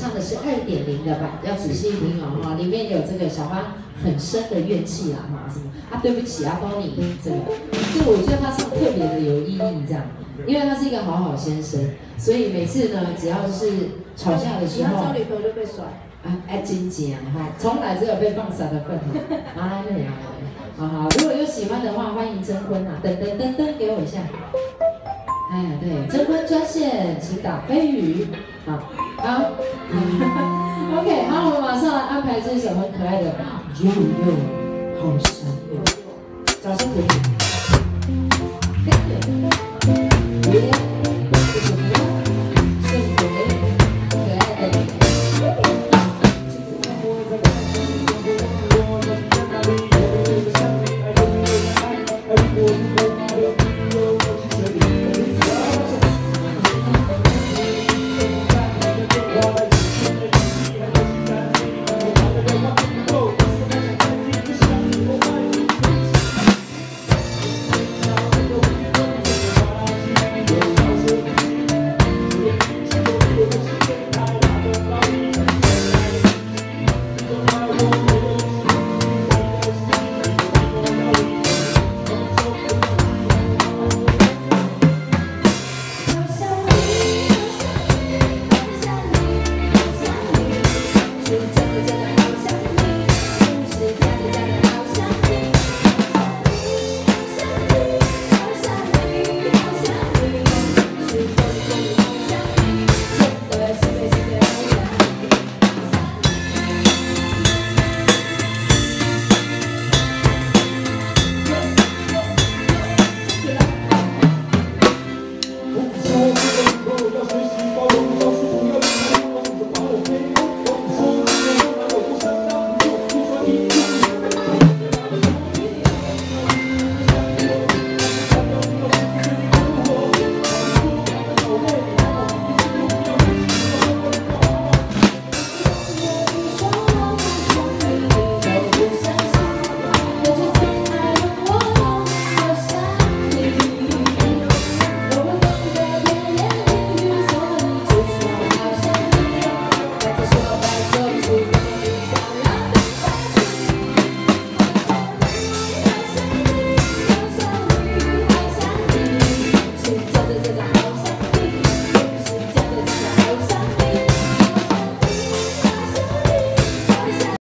唱的是2.0的版，要仔细听哦哈，里面有这个小芳很深的怨气啦哈，什么啊对不起啊包你这个，所以我觉得他唱特别的有意义这样，因为他是一个好好先生，所以每次呢只要是吵架的时候，交女朋友就被甩啊哎真假哈，从来只有被放闪的份哈，啊那样啊，如果有喜欢的话，欢迎征婚啊，噔噔噔噔给我一下。 哎，对，征婚专线，请打飞鱼。好，好，OK， 好，我们马上来安排这首很可爱的《悠悠好想你》，掌声鼓励。